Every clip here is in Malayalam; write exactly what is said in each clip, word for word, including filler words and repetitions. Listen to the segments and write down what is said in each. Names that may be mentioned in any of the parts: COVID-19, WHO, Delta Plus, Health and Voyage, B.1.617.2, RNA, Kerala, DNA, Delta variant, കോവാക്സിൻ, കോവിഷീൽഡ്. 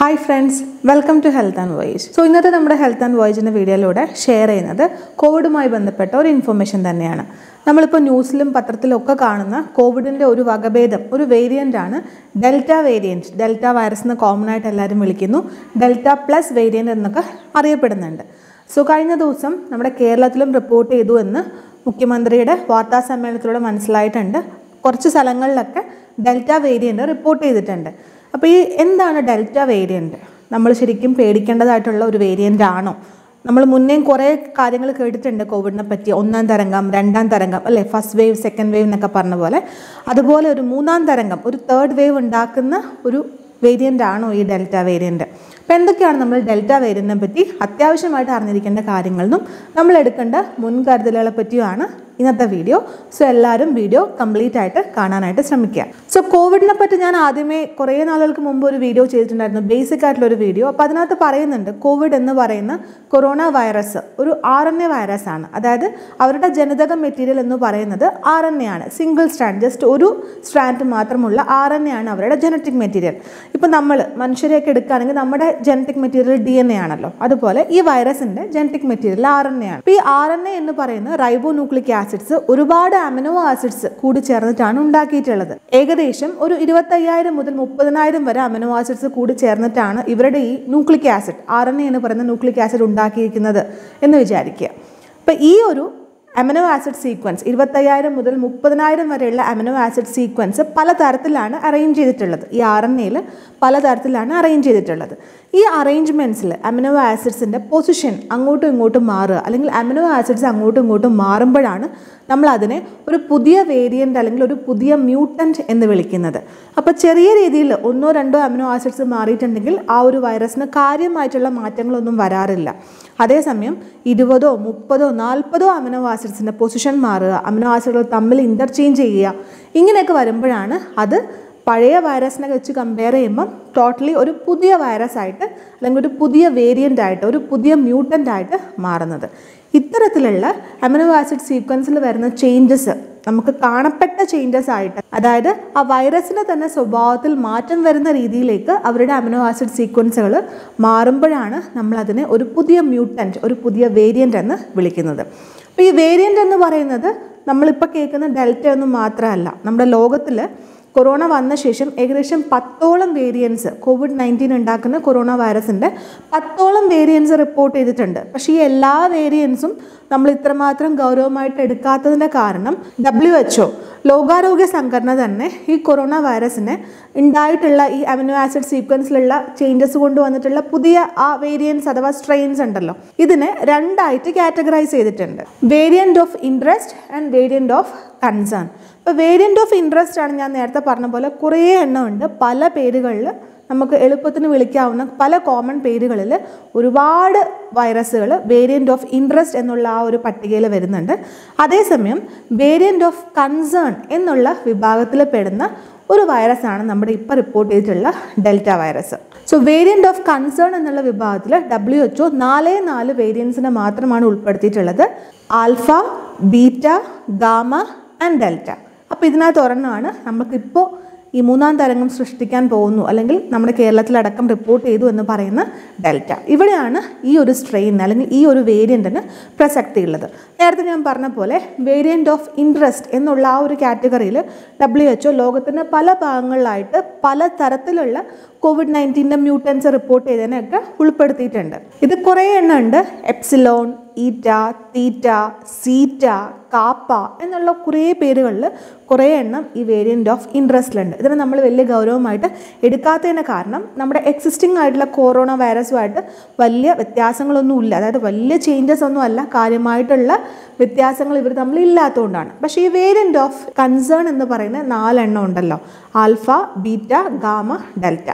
Hi friends, welcome to Health and Voyage. So, in this Health and Voyage video, we share COVID information. We have a news in the COVID a variant, Delta variant. Delta virus is common and Delta plus variant. So, we have reported Delta variant. So, this is the Delta variant. We have to the variant. We have first wave, second wave. That's why we have a third wave. variant. Delta variant. Now, Delta variant is in this video, so ellarum video complete aayittu kaananaayittu shramikka. So COVID ne patti njan aadyame kore naalukku munpu oru video cheyittundayirunnu basic aayittulla oru video. Appo adanathu parayunnundu COVID ennu parayunna coronavirus oru R N A virus aanu. Adayathu avarude janithaka material ennu parayunnathu R N A aanu. Single strand just oru strand mathramulla R N A aanu avarude genetic material. Ippo nammal manusharekke edukkaanengil nammade genetic material D N A aanallo. Adupole ee virus inde genetic material R N A aanu. Ee R N A ennu parayunna ribonucleic acid acids, ഒരുപാട് amino acids കൂടി ചേർന്നിട്ടാണ് ഉണ്ടാക്കിയിട്ടുള്ളത്. ഏകദേശം ഒരു ഇരുപത്തയ്യായിരം മുതൽ മുപ്പതിനായിരം വരെ amino acids കൂടി ചേർന്നിട്ടാണ് ഇവരുടെ ഈ nucleic acid R N A എന്ന് പറയുന്ന nucleic acid ഉണ്ടാക്കിയിരിക്കുന്നത് എന്ന് വിചാരിക്കുക. അപ്പോൾ ഈ ഒരു amino acid sequence ഇരുപത്തയ്യായിരം മുതൽ മുപ്പതിനായിരം വരെയുള്ള amino acid sequence പലതരത്തിലാണ് arrange ചെയ്തിട്ടുള്ളത്. ഈ R N Aയിൽ പലതരത്തിലാണ് arrange ചെയ്തിട്ടുള്ളത്. ഈ arrangements ൽ amino acids ന്റെ position അങ്ങോട്ടും ഇങ്ങോട്ടും മാറുക അല്ലെങ്കിൽ amino acids അങ്ങോട്ടും ഇങ്ങോട്ടും മാറുമ്പോഴാണ് നമ്മൾ അതിനെ ഒരു പുതിയ വേരിയന്റ് അല്ലെങ്കിൽ ഒരു പുതിയ മ്യൂട്ടന്റ് എന്ന് വിളിക്കുന്നത്. അപ്പോൾ ചെറിയ രീതിയിൽ ഒന്നോ രണ്ടോ amino acids മാറിയിട്ടുണ്ടെങ്കിൽ ആ ഒരു വൈറസിന് കാര്യമായിട്ടുള്ള മാറ്റങ്ങളൊന്നും വരാറില്ല. അതേസമയം ഇരുപതോ മുപ്പതോ നാൽപ്പതോ amino acids ന്റെ പൊസിഷൻ മാറുക, amino acids തമ്മിൽ ഇന്റർചേഞ്ച് ചെയ്യുക, ഇങ്ങനെയൊക്കെ വരുമ്പോഴാണ് അത് പഴയ വൈറസിനെ വെച്ച് കമ്പയർ ചെയ്യുമ്പോൾ ടോട്ടലി ഒരു പുതിയ വൈറസ് ആയിട്ട് അല്ലെങ്കിൽ ഒരു പുതിയ വേരിയന്റ് ആയിട്ട് ഒരു പുതിയ മ്യൂട്ടന്റ് ആയിട്ട് മാറുന്നത്. ഇത്തരത്തിലുള്ള അമിനോ ആസിഡ് സീക്വൻസിൽ വരുന്ന ചേഞ്ചസ് നമുക്ക് കാണപ്പെട്ട ചേഞ്ചസ് ആയിട്ട്, അതായത് ആ വൈറസിനെ തന്നെ സ്വഭാവത്തിൽ മാറ്റം വരുന്ന രീതിയിലേക്ക് അവരുടെ അമിനോ ആസിഡ് സീക്വൻസുകൾ മാറുമ്പോഴാണ് നമ്മൾ അതിനെ ഒരു പുതിയ മ്യൂട്ടന്റ്, ഒരു പുതിയ വേരിയന്റ് എന്ന് വിളിക്കുന്നത്. അപ്പോൾ ഈ വേരിയന്റ് എന്ന് പറയുന്നത് നമ്മളിപ്പോൾ കേൾക്കുന്ന ഡെൽറ്റ ഒന്നും മാത്രമല്ല. നമ്മുടെ ലോകത്തിൽ Corona vanna shesham ekadesham patholam variants COVID nineteen undakkunna coronavirus inde patholam variants report cheyidittundu. Pakshe ee ella variants um nammal ithramathram gauravamayitte edukkathathinte kaaranam W H O ലോകാരോഗ്യ സംഘടന തന്നെ ഈ കൊറോണ വൈറസിനെ ഉണ്ടായിട്ടുള്ള ഈ അമിനോ ആസിഡ് സീക്വൻസിലുള്ള ചേഞ്ചസ് കൊണ്ടുവന്നിട്ടുള്ള പുതിയ ആ വേരിയൻസ് അഥവാ സ്ട്രെയിൻസ് ഉണ്ടല്ലോ, ഇതിനെ രണ്ടായിട്ട് കാറ്റഗറൈസ് ചെയ്തിട്ടുണ്ട്. Variant of interest and variant of concern. ഇപ്പോൾ വേരിയന്റ് ഓഫ് ഇൻട്രസ്റ്റ് ആണ് ഞാൻ നേരത്തെ പറഞ്ഞ പോലെ കുറേ എണ്ണമുണ്ട്. പല പേരുകളിൽ നമുക്ക് എളുപ്പത്തിന് വിളിക്കാവുന്ന പല കോമൺ പേരുകളിൽ ഒരുപാട് വൈറസുകൾ വേരിയന്റ് ഓഫ് ഇൻട്രസ്റ്റ് എന്നുള്ള ആ ഒരു പട്ടികയിൽ വരുന്നുണ്ട്. അതേസമയം വേരിയന്റ് ഓഫ് കൺസേൺ എന്നുള്ള വിഭാഗത്തിൽ പെടുന്ന ഒരു വൈറസാണ് നമ്മുടെ ഇപ്പോൾ റിപ്പോർട്ട് ചെയ്തിട്ടുള്ള delta virus. So variant of concern എന്നുള്ള വിഭാഗത്തിൽ ഡബ്ല്യു എച്ച് ഒ നാല് നാല് വേരിയൻസിനെ മാത്രമാണ് ഉൾപ്പെടുത്തിയിട്ടുള്ളത്. Alpha, beta, gamma and delta. അപ്പോൾ ഇതിനകത്ത് ഒരെണ്ണമാണ് നമുക്കിപ്പോൾ ഈ മൂന്നാം തരംഗം സൃഷ്ടിക്കാൻ പോകുന്നു അല്ലെങ്കിൽ നമ്മുടെ കേരളത്തിലടക്കം റിപ്പോർട്ട് ചെയ്തു എന്ന് പറയുന്ന ഡെൽറ്റ. ഇവിടെയാണ് ഈ ഒരു സ്ട്രെയിൻ അല്ലെങ്കിൽ ഈ ഒരു വേരിയൻറ്റിന് പ്രസക്തിയുള്ളത്. നേരത്തെ ഞാൻ പറഞ്ഞ പോലെ വേരിയൻറ്റ് ഓഫ് ഇൻട്രസ്റ്റ് എന്നുള്ള ആ ഒരു കാറ്റഗറിയിൽ ഡബ്ല്യു എച്ച് ഒ ലോകത്തിൻ്റെ പല ഭാഗങ്ങളിലായിട്ട് പല തരത്തിലുള്ള കോവിഡ് നയൻറ്റീൻ്റെ മ്യൂട്ടൻസ് റിപ്പോർട്ട് ചെയ്തതിനൊക്കെ ഉൾപ്പെടുത്തിയിട്ടുണ്ട്. ഇത് കുറേ എണ്ണം ഉണ്ട്. എപ്സിലോൺ, ഈറ്റ, തീറ്റ, സീറ്റ, കാപ്പ എന്നുള്ള കുറേ പേരുകളിൽ കുറേ എണ്ണം ഈ വേരിയൻറ്റ് ഓഫ് ഇൻട്രസ്റ്റിലുണ്ട്. ഇതിന് നമ്മൾ വലിയ ഗൗരവമായിട്ട് എടുക്കാത്തതിന് കാരണം നമ്മുടെ എക്സിസ്റ്റിംഗ് ആയിട്ടുള്ള കൊറോണ വൈറസുമായിട്ട് വലിയ വ്യത്യാസങ്ങളൊന്നുമില്ല. അതായത് വലിയ ചേഞ്ചസ് ഒന്നും അല്ല, കാര്യമായിട്ടുള്ള വ്യത്യാസങ്ങൾ ഇവർ തമ്മിൽ ഇല്ലാത്തതുകൊണ്ടാണ്. പക്ഷേ ഈ വേരിയൻറ്റ് ഓഫ് കൺസേൺ എന്ന് പറയുന്ന നാലെണ്ണം ഉണ്ടല്ലോ, ആൽഫ, ബീറ്റ, ഗാമ, ഡെൽറ്റ.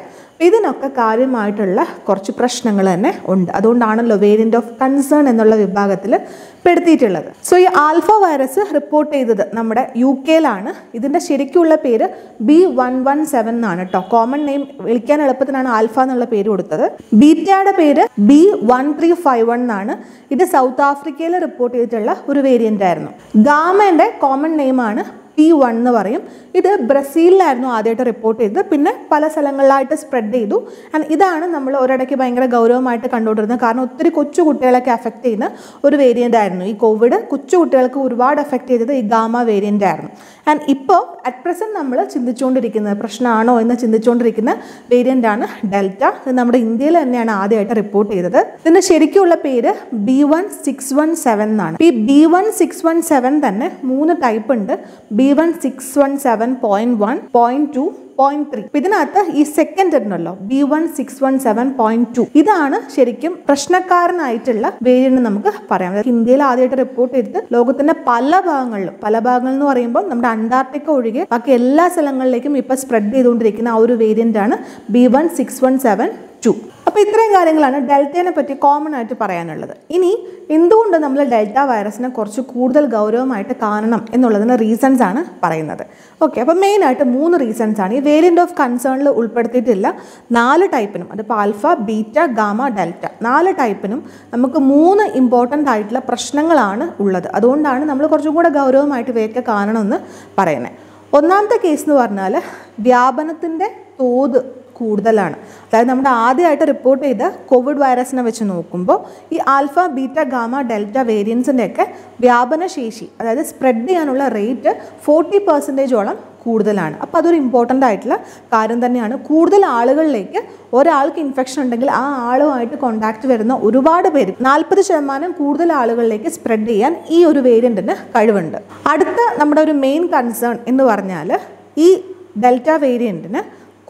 ഇതിനൊക്കെ കാര്യമായിട്ടുള്ള കുറച്ച് പ്രശ്നങ്ങൾ തന്നെ ഉണ്ട്. അതുകൊണ്ടാണല്ലോ വേരിയൻറ്റ് ഓഫ് കൺസേൺ എന്നുള്ള വിഭാഗത്തിൽ പെടുത്തിയിട്ടുള്ളത്. സോ ഈ ആൽഫ വൈറസ് റിപ്പോർട്ട് ചെയ്തത് നമ്മുടെ യു കെയിലാണ്. ഇതിൻ്റെ ശരിക്കുള്ള പേര് ബി വൺ വൺ സെവൻ എന്നാണ് കേട്ടോ. കോമൺ നെയിം വിളിക്കാൻ എളുപ്പത്തിനാണ് ആൽഫ എന്നുള്ള പേര് കൊടുത്തത്. ബീറ്റയുടെ പേര് B one three five one എന്നാണ്. ഇത് സൗത്ത് ആഫ്രിക്കയിൽ റിപ്പോർട്ട് ചെയ്തിട്ടുള്ള ഒരു വേരിയൻ്റ് ആയിരുന്നു. ഗാമയുടെ കോമൺ നെയിമാണ് പി വൺ എന്ന് പറയും. ഇത് ബ്രസീലിലായിരുന്നു ആദ്യമായിട്ട് റിപ്പോർട്ട് ചെയ്തത്, പിന്നെ പല സ്ഥലങ്ങളിലായിട്ട് സ്പ്രെഡ് ചെയ്തു. ആൻഡ് ഇതാണ് നമ്മൾ ഒരിടയ്ക്ക് ഭയങ്കര ഗൗരവമായിട്ട് കണ്ടുകൊണ്ടിരുന്നത്, കാരണം ഒത്തിരി കൊച്ചു കുട്ടികളൊക്കെ അഫക്റ്റ് ചെയ്യുന്ന ഒരു വേരിയൻ്റ് ആയിരുന്നു ഈ കോവിഡ്. കൊച്ചു കുട്ടികൾക്ക് ഒരുപാട് അഫക്റ്റ് ചെയ്തത് ഈ ഗാമ വേരിയൻ്റ് ആയിരുന്നു. ആൻഡ് ഇപ്പോൾ അറ്റ് പ്രസൻറ്റ് നമ്മൾ ചിന്തിച്ചുകൊണ്ടിരിക്കുന്നത്, പ്രശ്നമാണോ എന്ന് ചിന്തിച്ചുകൊണ്ടിരിക്കുന്ന വേരിയൻ്റ് ആണ് ഡെൽറ്റ. ഇത് നമ്മുടെ ഇന്ത്യയിൽ തന്നെയാണ് ആദ്യമായിട്ട് റിപ്പോർട്ട് ചെയ്തത്. ഇതിൻ്റെ ശരിക്കുള്ള പേര് B one six one seven എന്നാണ്. ഈ B one six one seven തന്നെ മൂന്ന് ടൈപ്പ് ഉണ്ട്. B one six one seven point one, point two, point three. ഇതിനകത്ത് ഈ സെക്കൻഡ് ഉണ്ടല്ലോ, B one six one seven point two, ഇതാണ് ശരിക്കും പ്രശ്നക്കാരനായിട്ടുള്ള വേരിയന്റ് നമുക്ക് പറയാം. ഇന്ത്യയിൽ ആദ്യമായിട്ട് റിപ്പോർട്ട് ചെയ്തിട്ട് ലോകത്തിന്റെ പല ഭാഗങ്ങളിലും, പല ഭാഗങ്ങൾ എന്ന് പറയുമ്പോൾ നമ്മുടെ അന്റാർട്ടിക്ക ഒഴികെ ബാക്കി എല്ലാ സ്ഥലങ്ങളിലേക്കും ഇപ്പൊ സ്പ്രെഡ് ചെയ്തുകൊണ്ടിരിക്കുന്ന ആ ഒരു വേരിയന്റ് ആണ് B one six one seven two. അപ്പോൾ ഇത്രയും കാര്യങ്ങളാണ് ഡെൽറ്റയെ പറ്റി കോമൺ ആയിട്ട് പറയാനുള്ളത്. ഇനി എന്തുകൊണ്ട് നമ്മൾ ഡെൽറ്റ വൈറസിനെ കുറച്ച് കൂടുതൽ ഗൗരവമായിട്ട് കാണണം എന്നുള്ളതിന് റീസൺസ് ആണ് പറയുന്നത്. ഓക്കെ, അപ്പോൾ മെയിനായിട്ട് മൂന്ന് റീസൺസ് ആണ്. ഈ വേരിയൻ്റ് ഓഫ് കൺസേണിൽ ഉൾപ്പെടുത്തിയിട്ടില്ല നാല് ടൈപ്പിനും, അതിപ്പോൾ ആൽഫ, ബീറ്റ, ഗാമ, ഡെൽറ്റ, നാല് ടൈപ്പിനും നമുക്ക് മൂന്ന് ഇമ്പോർട്ടൻ്റ് ആയിട്ടുള്ള പ്രശ്നങ്ങളാണ് ഉള്ളത്. അതുകൊണ്ടാണ് നമ്മൾ കുറച്ചും കൂടെ ഗൗരവമായിട്ട് വേഗം കാണണമെന്ന് പറയുന്നത്. ഒന്നാമത്തെ കേസ് എന്ന് പറഞ്ഞാൽ വ്യാപനത്തിൻ്റെ തോത് കൂടുതലാണ്. അതായത് നമ്മുടെ ആദ്യമായിട്ട് റിപ്പോർട്ട് ചെയ്ത കോവിഡ് വൈറസിനെ വെച്ച് നോക്കുമ്പോൾ ഈ ആൽഫ, ബീറ്റ, ഗാമ, ഡെൽറ്റ വേരിയൻസിൻ്റെയൊക്കെ വ്യാപനശേഷി, അതായത് സ്പ്രെഡ് ചെയ്യാനുള്ള റേറ്റ് ഫോർട്ടി പെർസെൻറ്റേജോളം കൂടുതലാണ്. അപ്പോൾ അതൊരു ഇമ്പോർട്ടൻ്റ് ആയിട്ടുള്ള കാര്യം തന്നെയാണ്. കൂടുതൽ ആളുകളിലേക്ക് ഒരാൾക്ക് ഇൻഫെക്ഷൻ ഉണ്ടെങ്കിൽ ആ ആളുമായിട്ട് കോൺടാക്ട് വരുന്ന ഒരുപാട് പേര്, നാൽപ്പത് ശതമാനം കൂടുതൽ ആളുകളിലേക്ക് സ്പ്രെഡ് ചെയ്യാൻ ഈ ഒരു വേരിയൻറ്റിന് കഴിവുണ്ട്. അടുത്ത നമ്മുടെ ഒരു മെയിൻ കൺസേൺ എന്ന് പറഞ്ഞാൽ ഈ ഡെൽറ്റ വേരിയൻറ്റിന്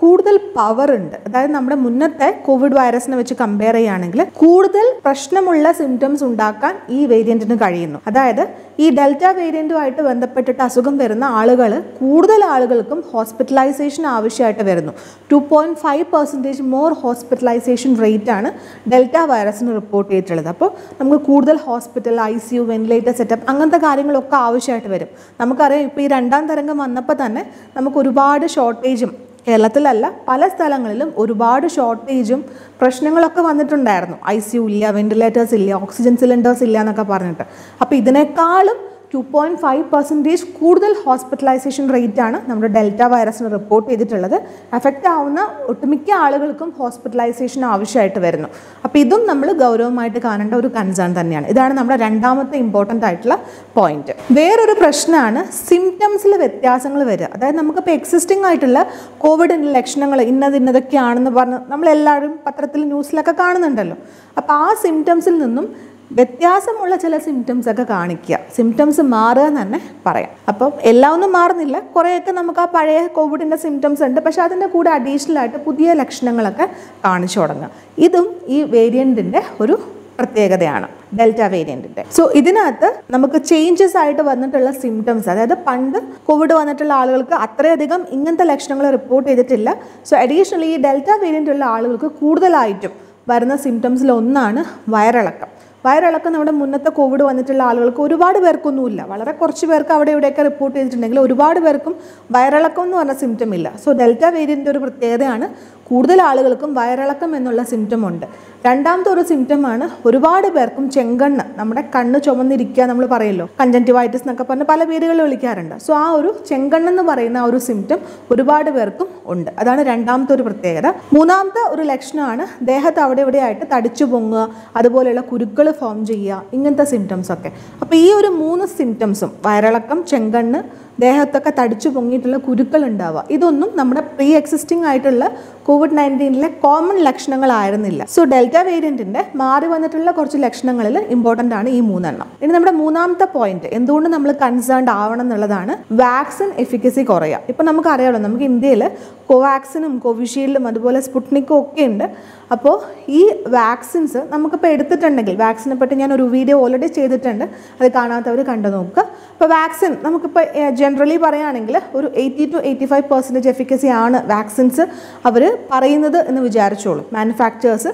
കൂടുതൽ പവർ ഉണ്ട്. അതായത് നമ്മുടെ മുന്നത്തെ കോവിഡ് വൈറസിനെ വെച്ച് കമ്പയർ ചെയ്യുകയാണെങ്കിൽ കൂടുതൽ പ്രശ്നമുള്ള സിംറ്റംസ് ഉണ്ടാക്കാൻ ഈ വേരിയൻറ്റിന് കഴിയുന്നു. അതായത് ഈ ഡെൽറ്റ വേരിയൻറ്റുമായിട്ട് ബന്ധപ്പെട്ടിട്ട് അസുഖം വരുന്ന ആളുകൾ കൂടുതൽ ആളുകൾക്കും ഹോസ്പിറ്റലൈസേഷൻ ആവശ്യമായിട്ട് വരുന്നു. Two point five percentage more hospitalisation റേറ്റാണ് ഡെൽറ്റ വൈറസിന് റിപ്പോർട്ട് ചെയ്തിട്ടുള്ളത്. അപ്പോൾ നമുക്ക് കൂടുതൽ hospital, I C U, ventilator setup, അങ്ങനത്തെ കാര്യങ്ങളൊക്കെ ആവശ്യമായിട്ട് വരും. നമുക്കറിയാം ഇപ്പോൾ ഈ രണ്ടാം തരംഗം വന്നപ്പോൾ തന്നെ നമുക്ക് ഒരുപാട് ഷോർട്ടേജും, കേരളത്തിലല്ല പല സ്ഥലങ്ങളിലും ഒരുപാട് ഷോർട്ടേജും പ്രശ്നങ്ങളൊക്കെ വന്നിട്ടുണ്ടായിരുന്നു. ഐ സി യു ഇല്ല, വെന്റിലേറ്റേഴ്സ് ഇല്ല, ഓക്സിജൻ സിലിണ്ടേഴ്സ് ഇല്ല എന്നൊക്കെ പറഞ്ഞിട്ട്. അപ്പോൾ ഇതിനേക്കാളും ടു പോയിൻറ്റ് ഫൈവ് പെർസെൻറ്റേജ് കൂടുതൽ ഹോസ്പിറ്റലൈസേഷൻ റേറ്റാണ് നമ്മുടെ ഡെൽറ്റ വൈറസിന് റിപ്പോർട്ട് ചെയ്തിട്ടുള്ളത്. എഫക്റ്റ് ആവുന്ന ഒട്ടുമിക്ക ആളുകൾക്കും ഹോസ്പിറ്റലൈസേഷൻ ആവശ്യമായിട്ട് വരുന്നു. അപ്പോൾ ഇതും നമ്മൾ ഗൗരവമായിട്ട് കാണേണ്ട ഒരു കൺസേൺ തന്നെയാണ്. ഇതാണ് നമ്മുടെ രണ്ടാമത്തെ ഇമ്പോർട്ടൻ്റ് ആയിട്ടുള്ള പോയിന്റ്. വേറൊരു പ്രശ്നമാണ് സിംറ്റംസിൽ വ്യത്യാസങ്ങൾ വരിക. അതായത് നമുക്കിപ്പോൾ എക്സിസ്റ്റിംഗ് ആയിട്ടുള്ള കോവിഡിൻ്റെ ലക്ഷണങ്ങൾ ഇന്നത് ഇന്നതൊക്കെയാണെന്ന് പറഞ്ഞ് നമ്മളെല്ലാവരും പത്രത്തിൽ, ന്യൂസിലൊക്കെ കാണുന്നുണ്ടല്ലോ. അപ്പോൾ ആ സിംറ്റംസിൽ നിന്നും വ്യത്യാസമുള്ള ചില സിംറ്റംസ് ഒക്കെ കാണിക്കുക, സിംറ്റംസ് മാറുക എന്ന് തന്നെ പറയാം. അപ്പം എല്ലാം ഒന്നും മാറുന്നില്ല, കുറേയൊക്കെ നമുക്ക് ആ പഴയ കോവിഡിൻ്റെ സിംറ്റംസ് ഉണ്ട്, പക്ഷേ അതിൻ്റെ കൂടെ അഡീഷണൽ ആയിട്ട് പുതിയ ലക്ഷണങ്ങളൊക്കെ കാണിച്ചു തുടങ്ങുക. ഇതും ഈ വേരിയൻറ്റിൻ്റെ ഒരു പ്രത്യേകതയാണ്, ഡെൽറ്റ വേരിയൻറ്റിൻ്റെ. സോ ഇതിനകത്ത് നമുക്ക് ചേഞ്ചസ് ആയിട്ട് വന്നിട്ടുള്ള സിംറ്റംസ്, അതായത് പണ്ട് കോവിഡ് വന്നിട്ടുള്ള ആളുകൾക്ക് അത്രയധികം ഇങ്ങനത്തെ ലക്ഷണങ്ങൾ റിപ്പോർട്ട് ചെയ്തിട്ടില്ല. സോ അഡീഷണലി ഈ ഡെൽറ്റ വേരിയൻറ്റുള്ള ആളുകൾക്ക് കൂടുതലായിട്ടും വരുന്ന സിംറ്റംസിലൊന്നാണ് വയറിളക്കം. വയറിളക്കം നമ്മുടെ മുന്നത്തെ കോവിഡ് വന്നിട്ടുള്ള ആളുകൾക്ക് ഒരുപാട് പേർക്കൊന്നുമില്ല, വളരെ കുറച്ച് പേർക്ക് അവിടെ ഇവിടെയൊക്കെ റിപ്പോർട്ട് ചെയ്തിട്ടുണ്ടെങ്കിൽ ഒരുപാട് പേർക്കും വയറിളക്കം എന്ന് പറഞ്ഞ സിംറ്റം ഇല്ല. സോ ഡെൽറ്റ വേരിയൻ്റിൻ്റെ ഒരു പ്രത്യേകതയാണ് കൂടുതൽ ആളുകൾക്കും വയറിളക്കം എന്നുള്ള സിംറ്റം ഉണ്ട്. രണ്ടാമത്തെ ഒരു സിംറ്റമാണ് ഒരുപാട് പേർക്കും ചെങ്കണ്ണ്, നമ്മുടെ കണ്ണ് ചുമന്നിരിക്കുക നമ്മൾ പറയുമല്ലോ, കൺജങ്ക്റ്റിവൈറ്റിസ് എന്നൊക്കെ പറഞ്ഞ് പല പേരുകൾ വിളിക്കാറുണ്ട്. സോ ആ ഒരു ചെങ്കണ്ണെന്ന് പറയുന്ന ആ ഒരു സിംറ്റം ഒരുപാട് പേർക്കും ഉണ്ട്. അതാണ് രണ്ടാമത്തെ ഒരു പ്രത്യേകത. മൂന്നാമത്തെ ഒരു ലക്ഷണമാണ് ദേഹത്ത് അവിടെ ഇവിടെയായിട്ട് തടിച്ചു പൊങ്ങുക, അതുപോലെയുള്ള കുരുക്കൾ ഫോം ചെയ്യുക, ഇങ്ങനത്തെ സിംറ്റംസൊക്കെ. അപ്പോൾ ഈ ഒരു മൂന്ന് സിംറ്റംസും, വയറിളക്കം, ചെങ്കണ്ണ്, ദേഹത്തൊക്കെ തടിച്ചു പൊങ്ങിയിട്ടുള്ള കുരുക്കൾ ഉണ്ടാവുക, ഇതൊന്നും നമ്മുടെ പ്രീ എക്സിസ്റ്റിംഗ് ആയിട്ടുള്ള കോവിഡ് നയൻറ്റീനിലെ കോമൺ ലക്ഷണങ്ങളായിരുന്നില്ല. സോ ഡെൽറ്റ വേരിയൻറ്റിൻ്റെ മാറി വന്നിട്ടുള്ള കുറച്ച് ലക്ഷണങ്ങളിൽ ഇമ്പോർട്ടൻ്റ് ആണ് ഈ മൂന്നെണ്ണം. ഇനി നമ്മുടെ മൂന്നാമത്തെ പോയിന്റ്, എന്തുകൊണ്ട് നമ്മൾ കൺസേൺഡ് ആവണം എന്നുള്ളതാണ് വാക്സിൻ എഫിക്കസി കുറയുക. ഇപ്പം നമുക്കറിയാമല്ലോ, നമുക്ക് ഇന്ത്യയിൽ കോവാക്സിനും കോവിഷീൽഡും അതുപോലെ സ്പുട്നിക്കും ഒക്കെ ഉണ്ട്. അപ്പോൾ ഈ വാക്സിൻസ് നമുക്കിപ്പോൾ എടുത്തിട്ടുണ്ടെങ്കിൽ, വാക്സിനെ പറ്റി ഞാനൊരു വീഡിയോ ഓൾറെഡി ചെയ്തിട്ടുണ്ട്, അത് കാണാത്തവർ കണ്ടു നോക്കുക. അപ്പോൾ വാക്സിൻ നമുക്കിപ്പോൾ ജനറലി പറയുകയാണെങ്കിൽ ഒരു eighty to eighty five percentage efficacy ആണ് വാക്സിൻസ് അവർ പറയുന്നത് എന്ന് വിചാരിച്ചോളൂ. മാനുഫാക്ചേഴ്സ്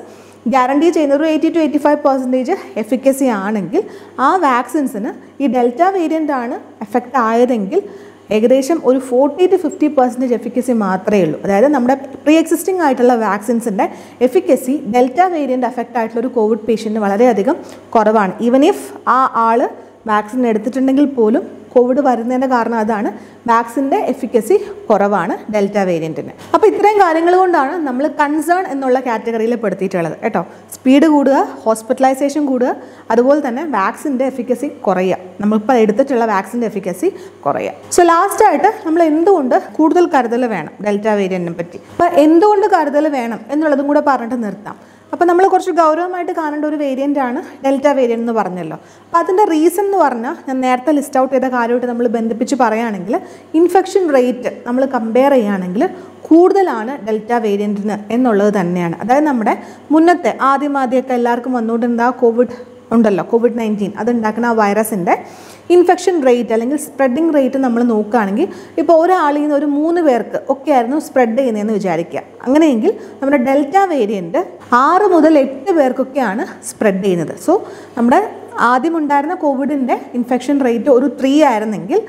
ഗ്യാരണ്ടി ചെയ്യുന്നത് ഒരു eighty to eighty five percentage efficacy ആണെങ്കിൽ ആ വാക്സിൻസിന് ഈ ഡെൽറ്റ വേരിയൻ്റ് ആണ് എഫക്റ്റ് ആയതെങ്കിൽ ഏകദേശം ഒരു forty to fifty percentage efficacy മാത്രമേ ഉള്ളൂ. അതായത് നമ്മുടെ പ്രീ എക്സിസ്റ്റിംഗ് ആയിട്ടുള്ള വാക്സിൻസിൻ്റെ എഫിക്കസി ഡെൽറ്റ വേരിയൻ്റ് എഫക്റ്റ് ആയിട്ടുള്ള ഒരു കോവിഡ് പേഷ്യൻറ്റിന് വളരെയധികം കുറവാണ്. ഈവൻ ഇഫ് ആ ആൾ വാക്സിൻ എടുത്തിട്ടുണ്ടെങ്കിൽ പോലും കോവിഡ് വരുന്നതിന്റെ കാരണം അതാണ്, വാക്സിൻ്റെ എഫിക്കസി കുറവാണ് ഡെൽറ്റ വേരിയൻറ്റിന്. അപ്പോൾ ഇത്രയും കാര്യങ്ങൾ കൊണ്ടാണ് നമ്മൾ കൺസേൺ എന്നുള്ള കാറ്റഗറിയിൽ പെടുത്തിയിട്ടുള്ളത് കേട്ടോ. സ്പീഡ് കൂടുക, ഹോസ്പിറ്റലൈസേഷൻ കൂടുക, അതുപോലെ തന്നെ വാക്സിൻ്റെ എഫിക്കസി കുറയുക, നമ്മളിപ്പോൾ എടുത്തിട്ടുള്ള വാക്സിൻ്റെ എഫിക്കസി കുറയുക. സോ ലാസ്റ്റായിട്ട് നമ്മൾ എന്തുകൊണ്ട് കൂടുതൽ കരുതൽ വേണം ഡെൽറ്റ വേരിയൻറ്റിനെ പറ്റി, അപ്പോൾ എന്തുകൊണ്ട് കരുതൽ വേണം എന്നുള്ളതും കൂടെ പറഞ്ഞിട്ട് നിർത്താം. അപ്പോൾ നമ്മൾ കുറച്ച് ഗൗരവമായിട്ട് കാണേണ്ട ഒരു വേരിയൻ്റാണ് ഡെൽറ്റ വേരിയൻ്റ് എന്ന് പറഞ്ഞല്ലോ. അപ്പോൾ അതിൻ്റെ റീസൺ എന്ന് പറഞ്ഞാൽ ഞാൻ നേരത്തെ ലിസ്റ്റ് ഔട്ട് ചെയ്ത കാര്യമായിട്ട് നമ്മൾ ബന്ധിപ്പിച്ച് പറയുകയാണെങ്കിൽ ഇൻഫെക്ഷൻ റേറ്റ് നമ്മൾ കമ്പയർ ചെയ്യുകയാണെങ്കിൽ കൂടുതലാണ് ഡെൽറ്റ വേരിയൻറ്റിന് എന്നുള്ളത് തന്നെയാണ്. അതായത് നമ്മുടെ മുന്നത്തെ ആദ്യമാദ്യമൊക്കെ എല്ലാവർക്കും വന്നുകൊണ്ടിരുന്ന കോവിഡ് ഉണ്ടല്ലോ, കോവിഡ് നയൻറ്റീൻ, അതുണ്ടാക്കുന്ന ആ വൈറസിൻ്റെ ഇൻഫെക്ഷൻ റേറ്റ് അല്ലെങ്കിൽ സ്പ്രെഡിങ് റേറ്റ് നമ്മൾ നോക്കുകയാണെങ്കിൽ ഇപ്പോൾ ഒരാളിൽ നിന്ന് ഒരു മൂന്ന് പേർക്ക് ഒക്കെ ആയിരുന്നു സ്പ്രെഡ് ചെയ്യുന്നതെന്ന് വിചാരിക്കുക. അങ്ങനെയെങ്കിൽ നമ്മുടെ ഡെൽറ്റ വേരിയൻറ്റ് ആറ് മുതൽ എട്ട് പേർക്കൊക്കെയാണ് സ്പ്രെഡ് ചെയ്യുന്നത്. സോ നമ്മുടെ ആദ്യമുണ്ടായിരുന്ന കോവിഡിൻ്റെ ഇൻഫെക്ഷൻ റേറ്റ് ഒരു ത്രീ ആയിരുന്നെങ്കിൽ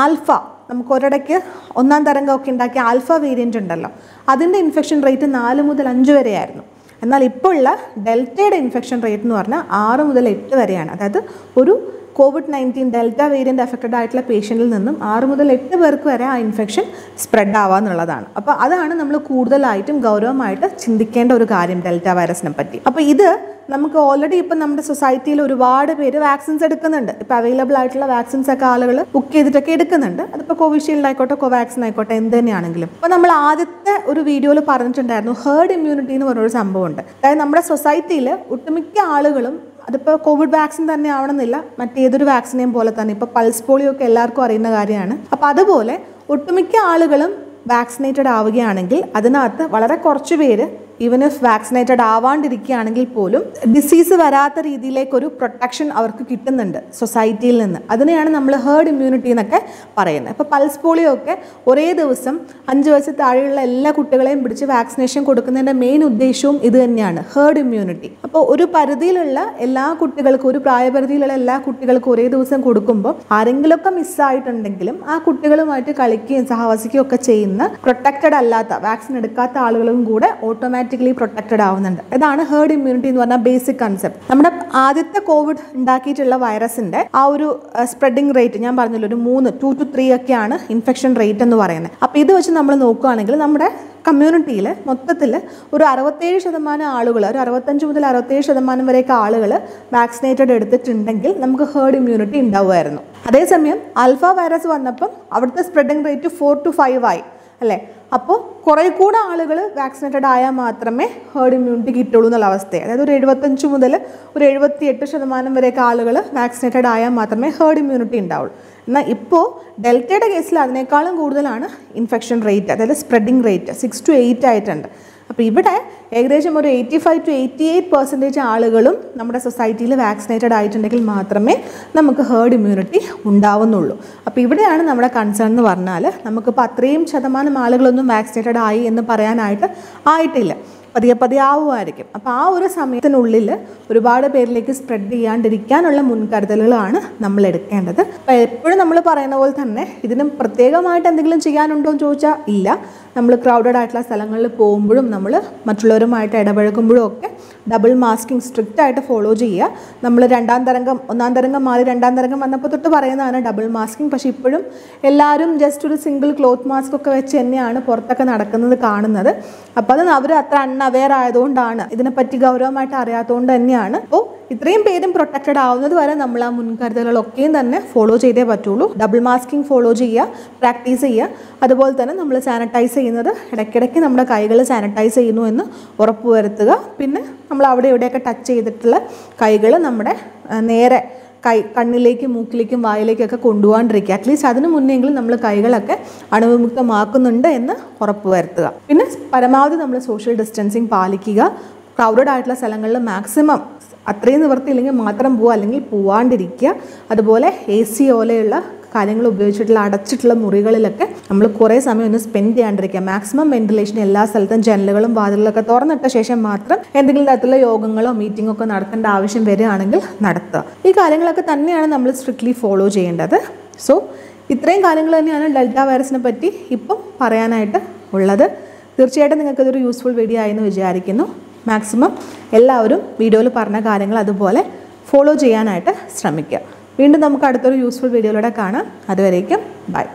ആൽഫ, നമുക്ക് ഒരിടയ്ക്ക് ഒന്നാം തരംഗമൊക്കെ ഉണ്ടാക്കിയ ആൽഫ വേരിയൻ്റ് ഉണ്ടല്ലോ, അതിൻ്റെ ഇൻഫെക്ഷൻ റേറ്റ് നാല് മുതൽ അഞ്ച് വരെ ആയിരുന്നു. എന്നാൽ ഇപ്പോൾ ഉള്ള ഡെൽറ്റയുടെ ഇൻഫെക്ഷൻ റേറ്റ് എന്ന് പറഞ്ഞാൽ ആറ് മുതൽ എട്ട് വരെയാണ്. അതായത് ഒരു covid nineteen delta variant affected ആയിട്ടുള്ള പേഷ്യൻറ്റിൽ നിന്നും ആറ് മുതൽ എട്ട് പേർക്ക് വരെ ആ ഇൻഫെക്ഷൻ സ്പ്രെഡ് ആവാന്നുള്ളതാണ്. അപ്പോൾ അതാണ് നമ്മൾ കൂടുതലായിട്ടും ഗൗരവമായിട്ട് ചിന്തിക്കേണ്ട ഒരു കാര്യം ഡെൽറ്റ വൈറസിനെ പറ്റി. അപ്പോൾ ഇത് നമുക്ക് ഓൾറെഡി ഇപ്പം നമ്മുടെ സൊസൈറ്റിയിൽ ഒരുപാട് പേര് വാക്സിൻസ് എടുക്കുന്നുണ്ട്. ഇപ്പോൾ അവൈലബിൾ ആയിട്ടുള്ള വാക്സിൻസ് ഒക്കെ ആളുകൾ ബുക്ക് ചെയ്തിട്ടൊക്കെ എടുക്കുന്നുണ്ട്. അതിപ്പോൾ കോവിഷീൽഡ് ആയിക്കോട്ടെ, കോവാക്സിൻ ആയിക്കോട്ടെ, എന്ത് തന്നെയാണെങ്കിലും. അപ്പോൾ നമ്മൾ ആദ്യത്തെ ഒരു വീഡിയോയിൽ പറഞ്ഞിട്ടുണ്ടായിരുന്നു ഹേർഡ് ഇമ്മ്യൂണിറ്റി എന്ന് പറഞ്ഞൊരു സംഭവമുണ്ട്. അതായത് നമ്മുടെ സൊസൈറ്റിയിൽ ഒട്ടുമിക്ക ആളുകളും, അതിപ്പോൾ കോവിഡ് വാക്സിൻ തന്നെ ആവണമെന്നില്ല, മറ്റേതൊരു വാക്സിനെയും പോലെ തന്നെ ഇപ്പോൾ പൾസ് പോളിയോ ഒക്കെ എല്ലാവർക്കും അറിയുന്ന കാര്യമാണ്. അപ്പോൾ അതുപോലെ ഒട്ടുമിക്ക ആളുകളും വാക്സിനേറ്റഡ് ആവുകയാണെങ്കിൽ അതിനകത്ത് വളരെ കുറച്ച് പേര് ഈവൻ ഇഫ് വാക്സിനേറ്റഡ് ആവാണ്ടിരിക്കുകയാണെങ്കിൽ പോലും ഡിസീസ് വരാത്ത രീതിയിലേക്കൊരു പ്രൊട്ടക്ഷൻ അവർക്ക് കിട്ടുന്നുണ്ട് സൊസൈറ്റിയിൽ നിന്ന്. അതിനെയാണ് നമ്മൾ ഹേർഡ് ഇമ്മ്യൂണിറ്റി എന്നൊക്കെ പറയുന്നത്. ഇപ്പോൾ പൾസ് പോളിയോ ഒക്കെ ഒരേ ദിവസം അഞ്ച് വയസ്സ് താഴെയുള്ള എല്ലാ കുട്ടികളെയും പിടിച്ച് വാക്സിനേഷൻ കൊടുക്കുന്നതിൻ്റെ മെയിൻ ഉദ്ദേശവും ഇത് തന്നെയാണ്, ഹേർഡ് ഇമ്മ്യൂണിറ്റി. അപ്പോൾ ഒരു പരിധിയിലുള്ള എല്ലാ കുട്ടികൾക്കും, ഒരു പ്രായപരിധിയിലുള്ള എല്ലാ കുട്ടികൾക്കും ഒരേ ദിവസം കൊടുക്കുമ്പോൾ ആരെങ്കിലുമൊക്കെ മിസ്സായിട്ടുണ്ടെങ്കിലും ആ കുട്ടികളുമായിട്ട് കളിക്കുകയും സഹവസിക്കുകയും ഒക്കെ ചെയ്യുന്ന പ്രൊട്ടക്റ്റഡ് അല്ലാത്ത, വാക്സിൻ എടുക്കാത്ത ആളുകളും കൂടെ ഓട്ടോമാറ്റിക് പ്രൊട്ടക്റ്റഡ് ആവുന്നുണ്ട്. ഇതാണ് ഹേർഡ് ഇമ്മ്യൂണിറ്റി എന്ന് പറഞ്ഞ ബേസിക് കൺസെപ്റ്റ്. നമ്മുടെ ആദ്യത്തെ കോവിഡ് ഉണ്ടാക്കിയിട്ടുള്ള വൈറസിന്റെ ആ ഒരു സ്പ്രെഡിങ് റേറ്റ് ഞാൻ പറഞ്ഞല്ലോ, ഒരു മൂന്ന് ടു ടു ത്രീ ഒക്കെയാണ് ഇൻഫെക്ഷൻ റേറ്റ് എന്ന് പറയുന്നത്. അപ്പോൾ ഇത് വെച്ച് നമ്മൾ നോക്കുകയാണെങ്കിൽ നമ്മുടെ കമ്മ്യൂണിറ്റിയിൽ മൊത്തത്തിൽ ഒരു അറുപത്തേഴ് ശതമാനം ആളുകൾ, ഒരു അറുപത്തഞ്ച് മുതൽ അറുപത്തേഴ് ശതമാനം വരെയൊക്കെ ആളുകൾ വാക്സിനേറ്റഡ് എടുത്തിട്ടുണ്ടെങ്കിൽ നമുക്ക് ഹേർഡ് ഇമ്മ്യൂണിറ്റി ഉണ്ടാവുമായിരുന്നു. അതേസമയം ആൽഫ വൈറസ് വന്നപ്പം അവിടുത്തെ spreading rate four to five ആയി അല്ലേ. അപ്പോൾ കുറേ കൂടെ ആളുകൾ വാക്സിനേറ്റഡ് ആയാൽ മാത്രമേ ഹേർഡ് ഇമ്മ്യൂണിറ്റി കിട്ടുള്ളൂ എന്നുള്ള അവസ്ഥയെ. അതായത് ഒരു എഴുപത്തഞ്ച് മുതൽ ഒരു എഴുപത്തി എട്ട് ശതമാനം വരെയൊക്കെ ആളുകൾ വാക്സിനേറ്റഡ് ആയാൽ മാത്രമേ ഹേർഡ് ഇമ്മ്യൂണിറ്റി ഉണ്ടാവുള്ളൂ. എന്നാൽ ഇപ്പോൾ ഡെൽറ്റയുടെ കേസിൽ അതിനേക്കാളും കൂടുതലാണ് ഇൻഫെക്ഷൻ റേറ്റ്, അതായത് spreading rate six to eight ആയിട്ടുണ്ട്. അപ്പോൾ ഇവിടെ ഏകദേശം ഒരു eighty five to eighty eight percentage ആളുകളും നമ്മുടെ സൊസൈറ്റിയിൽ വാക്സിനേറ്റഡ് ആയിട്ടുണ്ടെങ്കിൽ മാത്രമേ നമുക്ക് ഹേർഡ് ഇമ്മ്യൂണിറ്റി ഉണ്ടാവുന്നുള്ളൂ. അപ്പോൾ ഇവിടെയാണ് നമ്മുടെ കൺസേൺ എന്ന് പറഞ്ഞാൽ, നമുക്കിപ്പോൾ അത്രയും ശതമാനം ആളുകളൊന്നും വാക്സിനേറ്റഡ് ആയി എന്ന് പറയാനായിട്ട് ആയിട്ടില്ല, പതിയെ പതിയെ ആവുമായിരിക്കും. അപ്പോൾ ആ ഒരു സമയത്തിനുള്ളിൽ ഒരുപാട് പേരിലേക്ക് സ്പ്രെഡ് ചെയ്യാണ്ടിരിക്കാനുള്ള മുൻകരുതലുകളാണ് നമ്മൾ എടുക്കേണ്ടത്. അപ്പോൾ എപ്പോഴും നമ്മൾ പറയുന്ന പോലെ തന്നെ ഇതിനും പ്രത്യേകമായിട്ട് എന്തെങ്കിലും ചെയ്യാനുണ്ടോ എന്ന് ചോദിച്ചാൽ ഇല്ല. നമ്മൾ ക്രൗഡഡ് ആയിട്ടുള്ള സ്ഥലങ്ങളിൽ പോകുമ്പോഴും നമ്മൾ മറ്റുള്ളവരുമായിട്ട് ഇടപഴകുമ്പോഴും ഒക്കെ ഡബിൾ മാസ്കിങ് സ്ട്രിക്റ്റ് ആയിട്ട് ഫോളോ ചെയ്യുക. നമ്മൾ രണ്ടാം തരംഗം, ഒന്നാം തരംഗം മാറി രണ്ടാം തരംഗം വന്നപ്പോൾ തൊട്ട് പറയുന്നതാണ് ഡബിൾ മാസ്കിങ്. പക്ഷേ ഇപ്പോഴും എല്ലാവരും ജസ്റ്റ് ഒരു സിംഗിൾ ക്ലോത്ത് മാസ്ക് ഒക്കെ വെച്ച് തന്നെയാണ് പുറത്തൊക്കെ നടക്കുന്നത് കാണുന്നത്. അപ്പോൾ അത് അവർ അത്ര അവെയർ ആയതുകൊണ്ടാണ്, ഇതിനെപ്പറ്റി ഗൗരവമായിട്ട് അറിയാത്തതുകൊണ്ട് തന്നെയാണ്. അപ്പോൾ ഇത്രയും പേരും പ്രൊട്ടക്റ്റഡ് ആവുന്നത് വരെ നമ്മൾ ആ മുൻകരുതലുകളൊക്കെയും തന്നെ ഫോളോ ചെയ്തേ പറ്റുള്ളൂ. ഡബിൾ മാസ്കിങ് ഫോളോ ചെയ്യുക, പ്രാക്ടീസ് ചെയ്യുക. അതുപോലെ തന്നെ നമ്മൾ സാനിറ്റൈസ് ചെയ്യുന്നത്, ഇടയ്ക്കിടയ്ക്ക് നമ്മുടെ കൈകൾ സാനിറ്റൈസ് ചെയ്യുന്നു എന്ന് ഉറപ്പുവരുത്തുക. പിന്നെ നമ്മൾ അവിടെ എവിടെയൊക്കെ ടച്ച് ചെയ്തിട്ടുള്ള കൈകൾ നമ്മുടെ നേരെ കൈ കണ്ണിലേക്കും മൂക്കിലേക്കും വായിലേക്കൊക്കെ കൊണ്ടുപോകാണ്ടിരിക്കുക. അറ്റ്ലീസ്റ്റ് അതിന് മുന്നെങ്കിലും നമ്മൾ കൈകളൊക്കെ അണുവിമുക്തമാക്കുന്നുണ്ട് എന്ന് ഉറപ്പുവരുത്തുക. പിന്നെ പരമാവധി നമ്മൾ സോഷ്യൽ ഡിസ്റ്റൻസിങ് പാലിക്കുക. ക്രൗഡഡ് ആയിട്ടുള്ള സ്ഥലങ്ങളിൽ മാക്സിമം അത്രയും നിവർത്തിയില്ലെങ്കിൽ മാത്രം പോവുക, അല്ലെങ്കിൽ പോവാണ്ടിരിക്കുക. അതുപോലെ എ സി പോലെയുള്ള കാര്യങ്ങൾ ഉപയോഗിച്ചിട്ടുള്ള അടച്ചിട്ടുള്ള മുറികളിലൊക്കെ നമ്മൾ കുറേ സമയം ഒന്ന് സ്പെൻഡ് ചെയ്യാണ്ടിരിക്കുക. മാക്സിമം വെന്റിലേഷൻ, എല്ലാ സ്ഥലത്തും ജനലുകളും വാതിലുകളൊക്കെ തുറന്നിട്ട ശേഷം മാത്രം എന്തെങ്കിലും തരത്തിലുള്ള യോഗങ്ങളോ മീറ്റിംഗോ ഒക്കെ നടത്തേണ്ട ആവശ്യം വരികയാണെങ്കിൽ നടത്തുക. ഈ കാര്യങ്ങളൊക്കെ തന്നെയാണ് നമ്മൾ സ്ട്രിക്ട്ലി ഫോളോ ചെയ്യേണ്ടത്. സോ ഇത്രയും കാര്യങ്ങൾ തന്നെയാണ് ഡെൽറ്റ വൈറസിനെ പറ്റി ഇപ്പം പറയാനായിട്ട് ഉള്ളത്. തീർച്ചയായിട്ടും നിങ്ങൾക്ക് ഇതൊരു യൂസ്ഫുൾ വീഡിയോ ആയെന്ന് വിചാരിക്കുന്നു. മാക്സിമം എല്ലാവരും വീഡിയോയിൽ പറഞ്ഞ കാര്യങ്ങൾ അതുപോലെ ഫോളോ ചെയ്യാനായിട്ട് ശ്രമിക്കുക. വീണ്ടും നമുക്ക് അടുത്തൊരു യൂസ്ഫുൾ വീഡിയോയിലൂടെ കാണാം. അതുവരേക്കും ബൈ.